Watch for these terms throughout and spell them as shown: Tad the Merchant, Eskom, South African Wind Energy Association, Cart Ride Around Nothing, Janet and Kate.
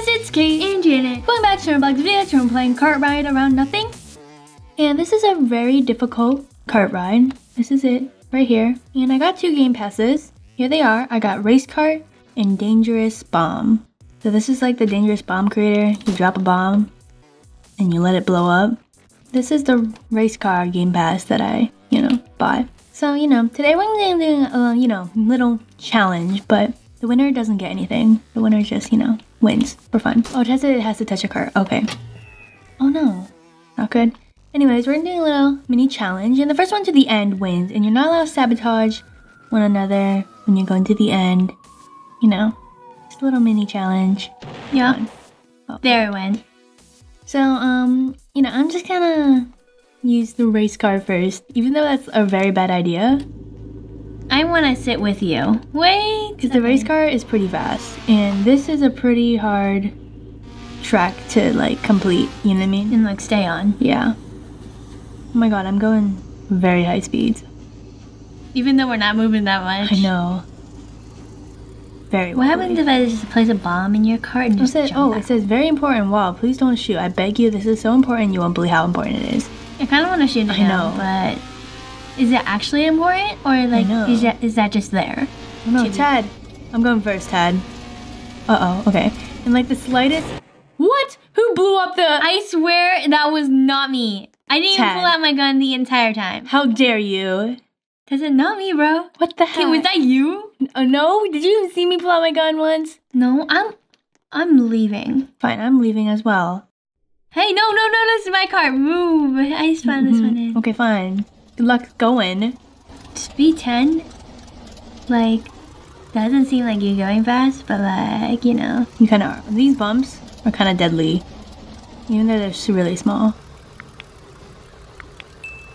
guys, it's Kate and Janet. Welcome back to our vlog video. Today we're playing Cart Ride Around Nothing. And this is a very difficult cart ride. This is it, right here. And I got two game passes. Here they are. I got Race Cart and Dangerous Bomb. So this is like the Dangerous Bomb creator. You drop a bomb and you let it blow up. This is the Race Car game pass that I, bought. So, today we're going to do a, little challenge, but the winner doesn't get anything. The winner just, wins for fun. Oh, it has to touch a cart. Okay. Oh no, not good. Anyways, we're gonna do a little mini challenge, and the first one to the end wins, and you're not allowed to sabotage one another when you're going to the end. Just a little mini challenge. Yeah. Oh, there it went. So, I'm just gonna use the race car first, even though that's a very bad idea. I want to sit with you. Wait! Because the race car is pretty fast, and this is a pretty hard track to, complete, you know what I mean? And, stay on. Yeah. Oh my god, I'm going very high speeds. Even though we're not moving that much. I know. Very well. What happens if I just place a bomb in your cart and just jump out? It says, very important wall. Please don't shoot. I beg you, this is so important, you won't believe how important it is. I kind of want to shoot it down, but... Is it actually important, or is that just there? Oh, no, Tad. I'm going first, Tad. Okay. And the slightest. What? Who blew up the? I swear that was not me. I didn't even pull out my gun the entire time. How dare you? Cause it's not me, bro. What the heck? Was that you? No. Did you even see me pull out my gun once? No. I'm leaving. Fine. I'm leaving as well. Hey, no. This is my car. Move. I just found this one in. Okay, fine. Good luck going. Just be 10. Doesn't seem like you're going fast, but you kind of are. These bumps are kind of deadly, even though they're really small.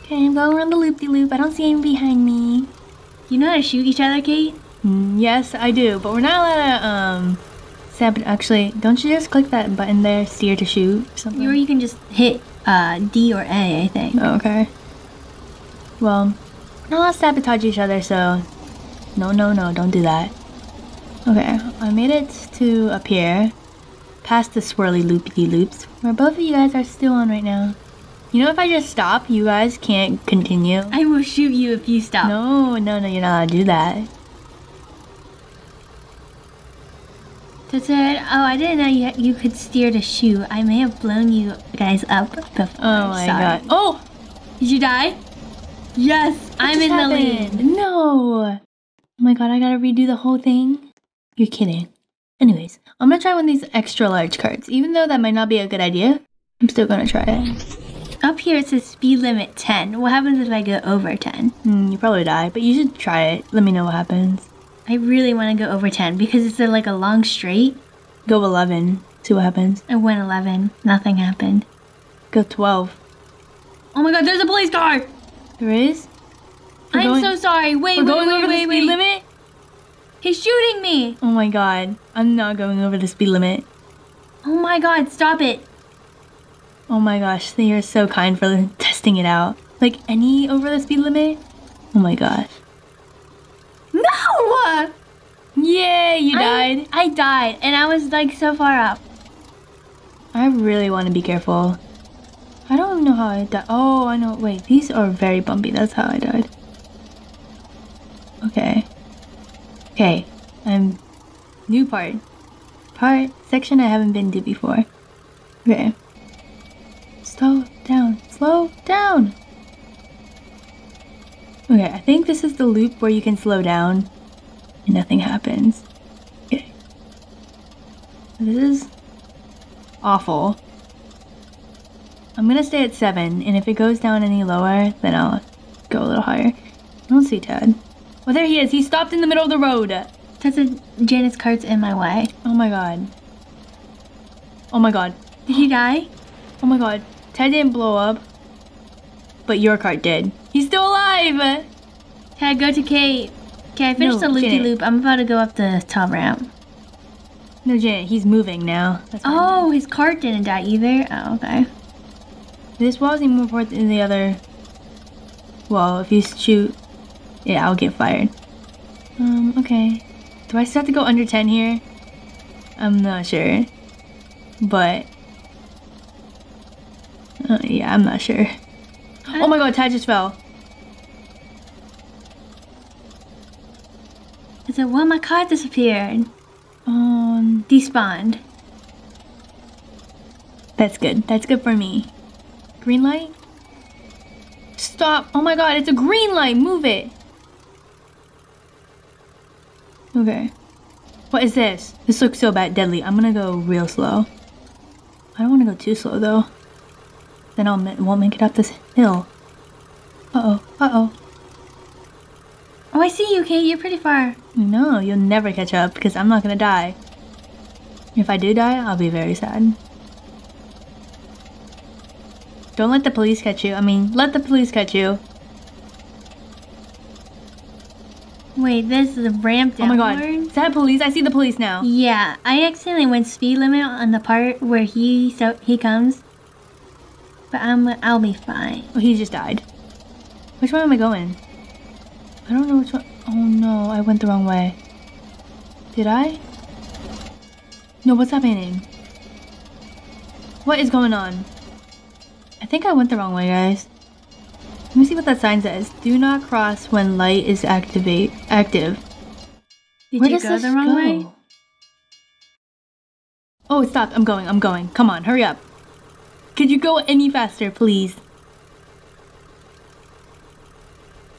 Okay, I'm going around the loop-de-loop. I don't see anyone behind me. You know how to shoot each other, Kate? Yes, I do, but we're not allowed to sabotage. Actually, don't you just click that button there, steer to shoot or something? Or you can just hit D or A, I think. Oh, okay. Well, not allowed to sabotage each other, so no, don't do that. Okay, I made it to up here, past the swirly loopy-loops, where both of you guys are still on right now. If I just stop, you guys can't continue. I will shoot you if you stop. No, you're not allowed to do that. That's it. Oh, I didn't know you could steer to shoot. I may have blown you guys up before. Oh my god. Oh! Did you die? Yes, I'm in the lead. No. Oh my god, I gotta redo the whole thing? You're kidding. Anyways, I'm gonna try one of these extra large carts. Even though that might not be a good idea, I'm still gonna try it. Up here it says speed limit 10. What happens if I go over 10? You probably die, but you should try it. Let me know what happens. I really wanna go over 10 because it's a long straight. Go 11, see what happens. I went 11, nothing happened. Go 12. Oh my god, there's a police car! There is? I'm so sorry. Wait, we're going over the speed limit? He's shooting me. Oh my god. I'm not going over the speed limit. Oh my god, stop it. Oh my gosh, they are so kind for testing it out. Any over the speed limit? Oh my gosh. No! Yay, you died. I died, and I was so far up. I really want to be careful. I don't know how I died. Oh, I know. Wait, these are very bumpy. That's how I died. Okay. Okay. New part. Section I haven't been to before. Okay. Slow down. Slow down! Okay, I think this is the loop where you can slow down and nothing happens. Okay. This is awful. I'm gonna stay at 7, and if it goes down any lower, then I'll go a little higher. I don't see Ted. Well, there he is. He stopped in the middle of the road. Janet's cart's in my way. Oh my god. Oh my god. Did he die? Oh my god. Ted didn't blow up, but your cart did. He's still alive! Ted, go to Kate. Okay, I finished the loop-de-loop. I'm about to go up the top ramp. No, Janet, he's moving now. That's oh, his cart didn't die either? Oh, okay. This wall is even more important than the other wall. If you shoot, yeah, I'll get fired. Okay. Do I still have to go under 10 here? I'm not sure. but yeah, I'm not sure. Oh my god, Ty just fell. I said, well, my car disappeared. Despawned. That's good. That's good for me. Green light? Stop. Oh my god, it's a green light. Move it. Okay. What is this? This looks so bad. Deadly. I'm gonna go real slow. I don't wanna go too slow though. Then I won't make it up this hill. Uh-oh. Uh-oh. Oh, I see you, Kate. You're pretty far. No, you'll never catch up because I'm not gonna die. If I do die, I'll be very sad. Don't let the police catch you. I mean, let the police catch you. Wait, this is a ramp downward? Oh my god. Is that police? I see the police now. Yeah, I accidentally went speed limit on the part where he comes. But I'll be fine. Oh, he just died. Which way am I going? I don't know which one. Oh no, I went the wrong way. Did I? No, what's happening? What is going on? I think I went the wrong way, guys. Let me see what that sign says. Do not cross when light is active. Did you go the wrong way? Oh, it stopped. I'm going. Come on, hurry up. Could you go any faster, please?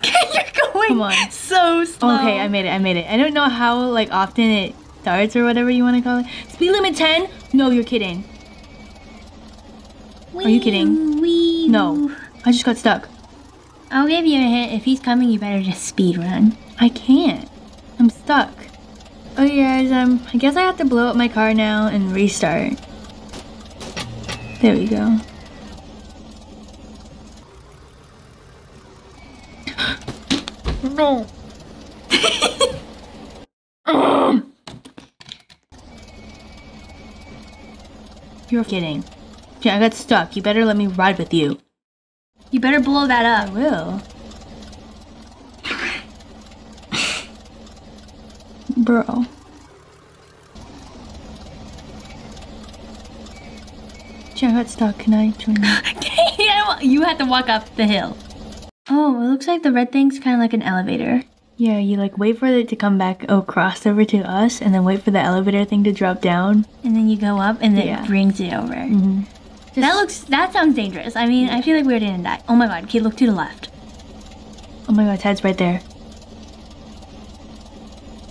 You're going Come on. So slow. Okay, I made it. I don't know how like often it starts or whatever you want to call it. Speed limit 10? No, you're kidding. Are you kidding? No, I just got stuck. I'll give you a hint. If he's coming, you better just speed run. I can't. I'm stuck. Okay, guys. I guess I have to blow up my car now and restart. There we go. No. You're kidding. I got stuck. You better let me ride with you. You better blow that up. I will. Bro. I got stuck. Can I join you? You have to walk up the hill. Oh, it looks like the red thing's kind of like an elevator. Yeah, you like wait for it to come back, cross over to us, and then wait for the elevator thing to drop down. And then you go up, and then it brings it over. Mm-hmm. That sounds dangerous. I mean, I feel like we already didn't die. Oh my god, Kate, look to the left. Oh my god, Tad's right there.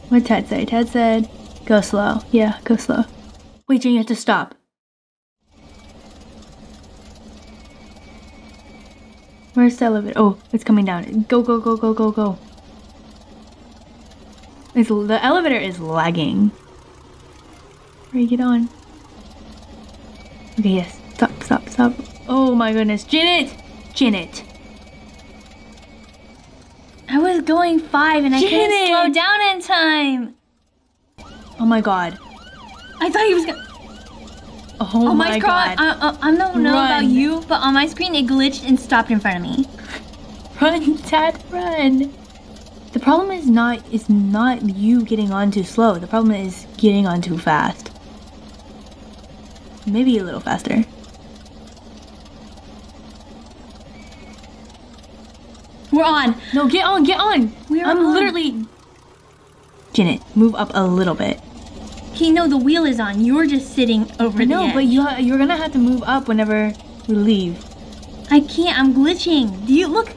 What'd Tad say? Tad said, go slow. Yeah, go slow. Wait, Jane, you have to stop. Where's the elevator? Oh, it's coming down. Go, go, go, go, go, go. The elevator is lagging. Hurry, get on. Okay, yes. Stop. Oh my goodness. Janet! I was going 5 and Janet! I couldn't slow down in time. Oh my god. I thought he was gonna... Oh my god. I don't know about you, but on my screen it glitched and stopped in front of me. Run, Tad, run. The problem is not you getting on too slow. The problem is getting on too fast. Maybe a little faster. We're on. No, get on. I'm literally... Janet, move up a little bit. Okay, no, the wheel is on. You're just sitting over there. No, but you're gonna have to move up whenever we leave. I can't. I'm glitching. Do you look?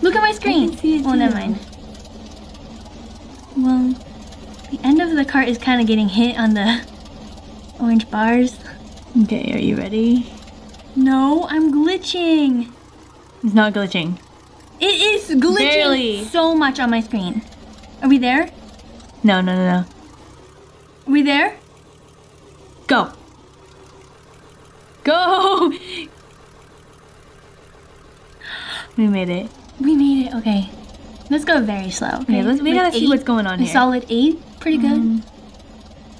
Look at my screen. I can see it too. Oh, never mind. Well, the end of the cart is kind of getting hit on the orange bars. Okay, are you ready? No, I'm glitching. It's not glitching. It is glitching barely. So much on my screen. Are we there? No. Are we there? Go! We made it, okay. Let's go very slow. Okay, we gotta see what's going on here. A solid 8, pretty good.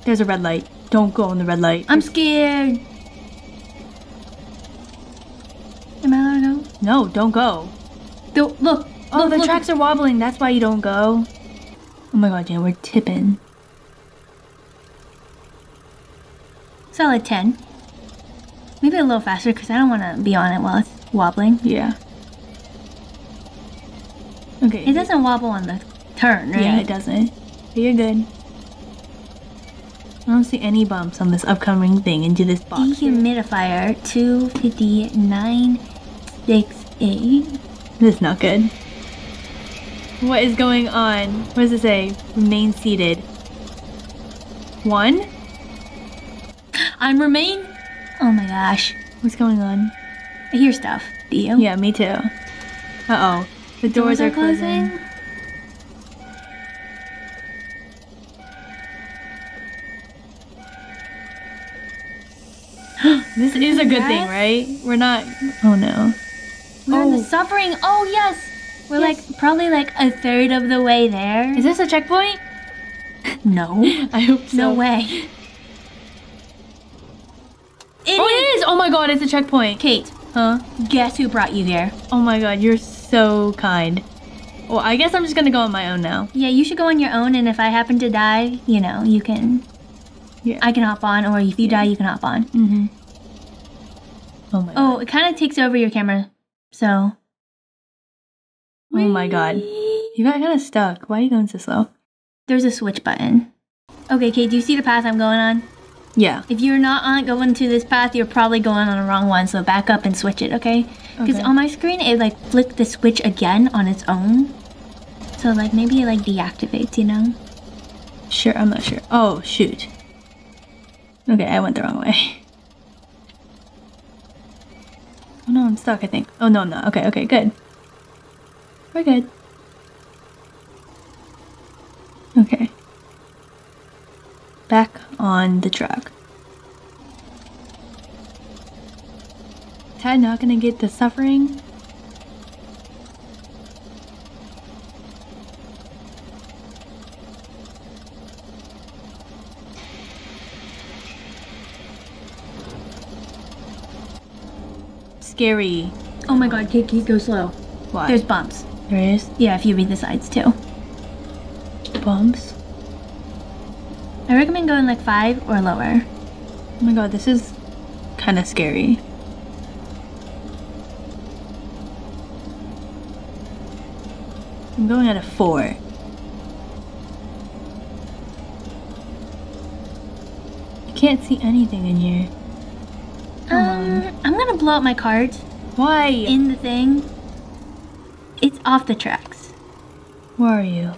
There's a red light. Don't go on the red light. I'm scared. Am I allowed to go? No, don't go. Look. Oh, the tracks are wobbling. That's why you don't go. Oh my god, Jan, we're tipping. Solid 10. Maybe a little faster because I don't want to be on it while it's wobbling. Yeah. Okay. It doesn't wobble on the turn, right? Yeah, it doesn't. But you're good. I don't see any bumps on this upcoming thing into this box. Dehumidifier 25968. This is not good. What is going on? What does it say? Remain seated. One? I'm remain? Oh my gosh. What's going on? I hear stuff. Do you? Yeah, me too. Uh-oh. The doors are closing. This is a good thing, right? We're not... Oh no. We're in the suffering. Oh yes! We're like, probably like a third of the way there. Is this a checkpoint? No. I hope so. No way. It is! Oh my god, it's a checkpoint. Kate. Huh? Guess who brought you here? Oh my god, you're so kind. Well, I guess I'm just gonna go on my own now. Yeah, you should go on your own, and if I happen to die, you know, you can... Yeah. I can hop on, or if you die, you can hop on. Mm-hmm. Oh my god. Oh, it kind of takes over your camera, so... Oh my god. You got kind of stuck. Why are you going so slow? There's a switch button. Okay, Kate, do you see the path I'm going on? Yeah. If you're not going to this path, you're probably going on the wrong one, so back up and switch it, okay? Because on my screen, it like flicked the switch again on its own. So like maybe it like deactivates, you know? Sure, I'm not sure. Oh, shoot. Okay, I went the wrong way. Oh no, I'm stuck, I think. Oh no, I'm not. Okay, okay, good. We're good. Okay. Back on the truck. Tad not gonna get the suffering? Scary. Oh my god, Kiki, go slow. Why? There's bumps. There is? Yeah, if you read the sides too. Bumps? I recommend going like 5 or lower. Oh my god, this is kind of scary. I'm going at a 4. I can't see anything in here. I'm gonna blow up my cart. Why? In the thing. It's off the tracks. Where are you?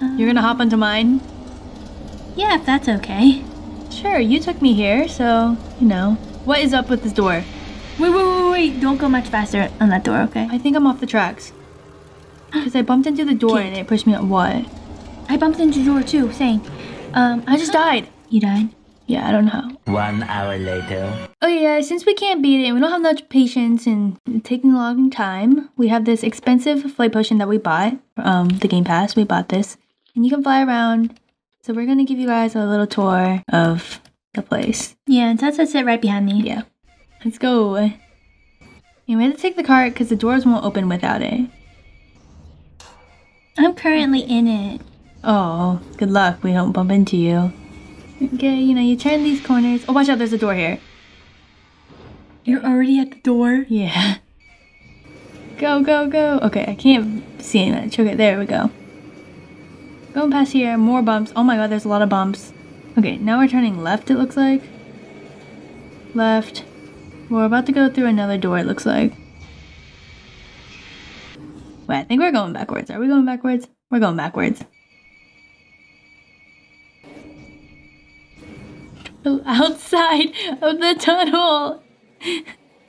You're gonna hop onto mine? Yeah, if that's okay. Sure, you took me here, so, you know. What is up with this door? Wait, don't go much faster on that door, okay? I think I'm off the tracks. Because I bumped into the door and it pushed me on what? I bumped into the door too, saying, I just died. You died? Yeah, I don't know. 1 hour later. Okay guys, since we can't beat it and we don't have much patience and it's taking a long time, we have this expensive flight potion that we bought. The Game Pass, we bought this. And you can fly around. So we're gonna give you guys a little tour of the place. Yeah, and that's it right behind me. Yeah. Let's go. And we have to take the cart because the doors won't open without it. I'm currently in it. Oh, good luck. We don't bump into you. Okay, you know, you turn these corners. Oh, watch out, there's a door here. You're already at the door? Yeah. Go, go, go. Okay, I can't see any much. Okay, there we go. Going past here, more bumps. Oh my god, there's a lot of bumps. Okay, now we're turning left, it looks like. Left. We're about to go through another door, it looks like. Wait, I think we're going backwards. Are we going backwards? We're going backwards. Outside of the tunnel.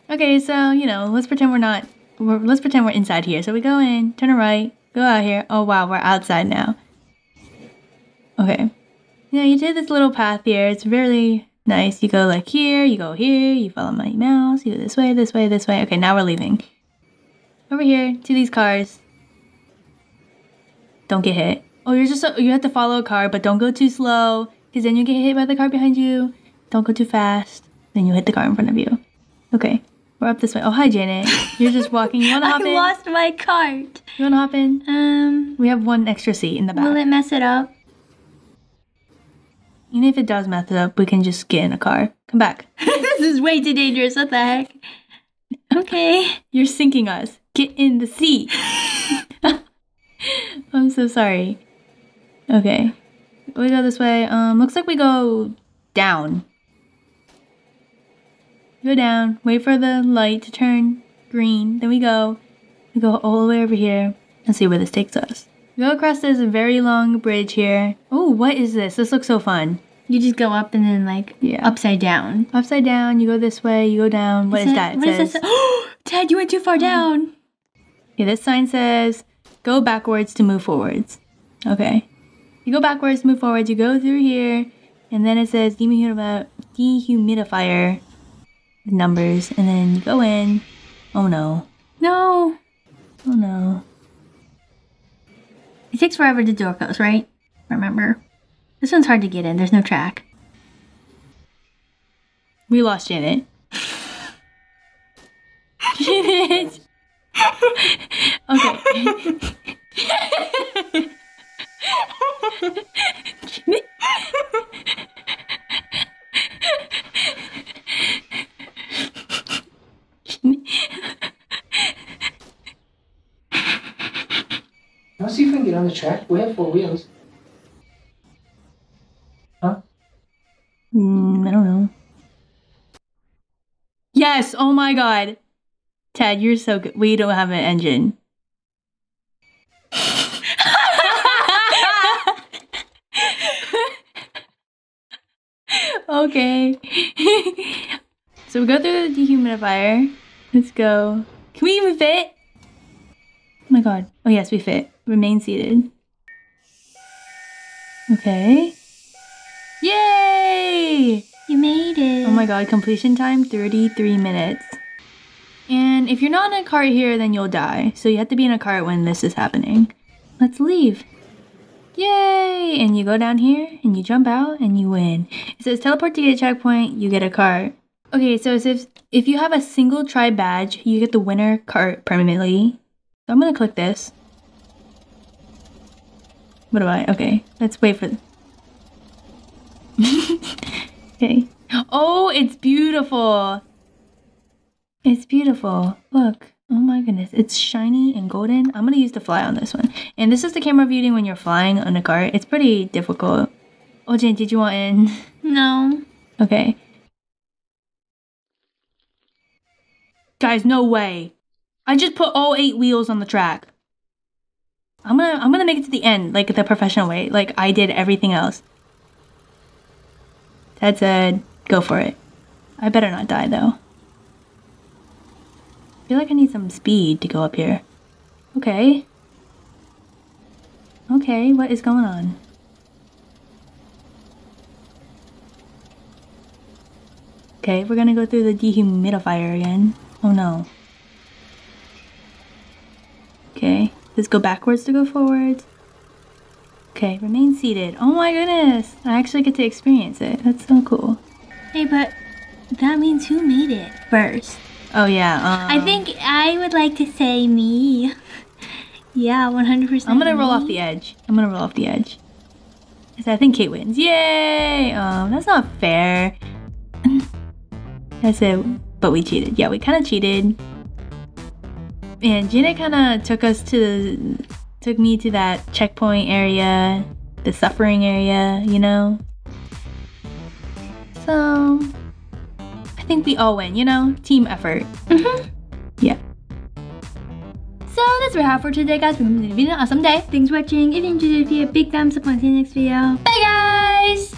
Okay, so you know, let's pretend we're not. Let's pretend we're inside here. So we go in, turn right, go out here. Oh wow, we're outside now. Okay, you know, you did this little path here. It's really nice. You go like here, you go here, you follow my mouse. You go this way, this way, this way. Okay, now we're leaving. Over here to these cars. Don't get hit. Oh, you're just you have to follow a car, but don't go too slow. Because then you get hit by the car behind you. Don't go too fast. Then you hit the car in front of you. Okay, we're up this way. Oh, hi, Janet. You're just walking. You want to hop in? I lost my cart. You want to hop in? We have one extra seat in the back. Will it mess it up? Even if it does mess it up, we can just get in a car. Come back. This is way too dangerous. What the heck? Okay. You're sinking us. Get in the sea. I'm so sorry. Okay. We go this way. Looks like we go down. Go down. Wait for the light to turn green. Then we go. We go all the way over here and see where this takes us. Go across this very long bridge here. Oh, what is this? This looks so fun. You just go up and then like upside down. Upside down. You go this way. You go down. What is that? What is this? Oh, Ted, you went too far down. Yeah, this sign says go backwards to move forwards. Okay. You go backwards, move forwards. You go through here. And then it says dehumidifier numbers. And then you go in. Oh, no. No. Oh, no. It takes forever to door goes, right? Remember? This one's hard to get in. There's no track. We lost Janet. Janet! Okay. Janet. Let's see if I can get on the track. We have four wheels. Huh? I don't know. Yes! Oh my god! Ted, you're so good. We don't have an engine. Okay. So we go through the dehumidifier. Let's go. Can we even fit? Oh my god. Oh yes, we fit. Remain seated. Okay. Yay! You made it. Oh my god, completion time 33 minutes. And if you're not in a cart here, then you'll die. So you have to be in a cart when this is happening. Let's leave. Yay! And you go down here, and you jump out, and you win. It says teleport to get a checkpoint, you get a cart. Okay, so it says if you have a single try badge, you get the winner cart permanently. So I'm gonna click this. What do I? Okay, let's wait for. Okay. Oh, it's beautiful. It's beautiful. Look. Oh my goodness. It's shiny and golden. I'm gonna use the fly on this one. And this is the camera viewing when you're flying on a cart. It's pretty difficult. Oh, Jen, did you want in? No. Okay. Guys, no way. I just put all 8 wheels on the track. I'm gonna make it to the end, like the professional way, like I did everything else. Ted said, go for it. I better not die though. I feel like I need some speed to go up here. Okay. Okay, what is going on? Okay, we're gonna go through the dehumidifier again. Oh no. Okay, let's go backwards to go forwards. Okay, remain seated. Oh my goodness! I actually get to experience it. That's so cool. Hey, but that means who made it first? Oh yeah, I think I would like to say me. Yeah, 100%. I'm gonna roll off the edge. I'm gonna roll off the edge. I think Kate wins. Yay! That's not fair. That's it. But we cheated. Yeah, we kind of cheated. And Janet kind of took me to that checkpoint area, the suffering area, you know? So... I think we all win, you know? Team effort. Mm-hmm. Yeah. So that's what we have for today, guys. We hope you enjoyed the video. Awesome day. Thanks for watching. If you enjoyed the video, big thumbs up and see you next video. Bye guys!